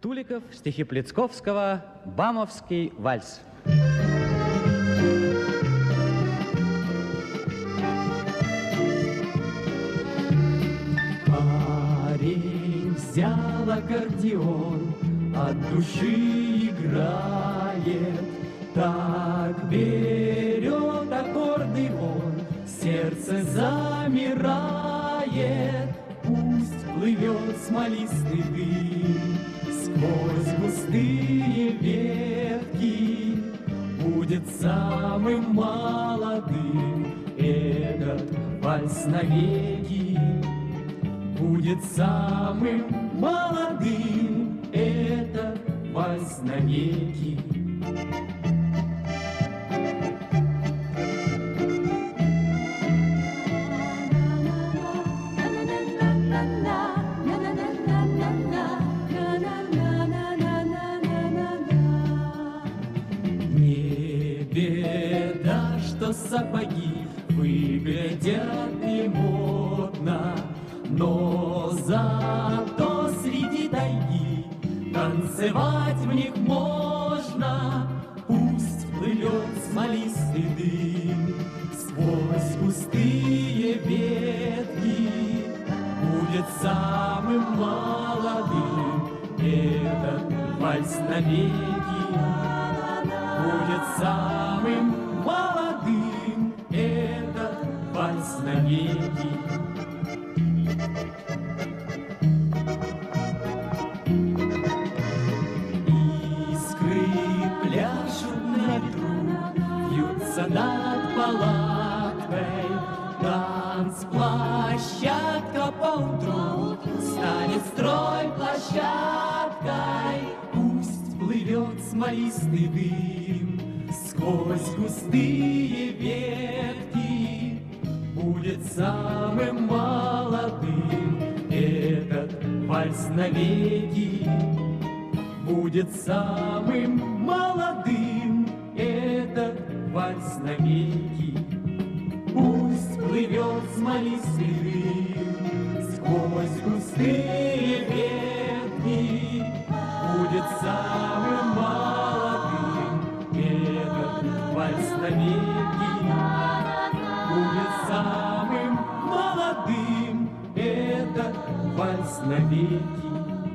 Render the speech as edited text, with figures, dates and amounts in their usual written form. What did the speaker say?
Туликов, стихи Пляцковского, «Бамовский вальс». Парень взял аккордеон, от души играет, так берет аккорды он, сердце замирает. Пусть плывет смолистый дым сквозь густые ветки, будет самым молодым этот вальс навеки. Будет самым молодым этот вальс навеки. Сапоги выглядят не модно, но зато среди тайги танцевать в них можно. Пусть плывет смолистый дым сквозь пустые ветки, будет самым молодым этот вальс навеки. Будет самым молодым этот вальс навеки. Искры пляшут на ветру, вьются над палаткой. Танцплощадка поутру станет стройплощадкой. Пусть плывет смолистый дым сквозь густые ветки, будет самым молодым этот вальс навеки. Будет самым молодым этот вальс навеки. Пусть плывет смолистый дым сквозь густые ветки, будет самым вальс навеки. Будет самым молодым этот вальс навеки.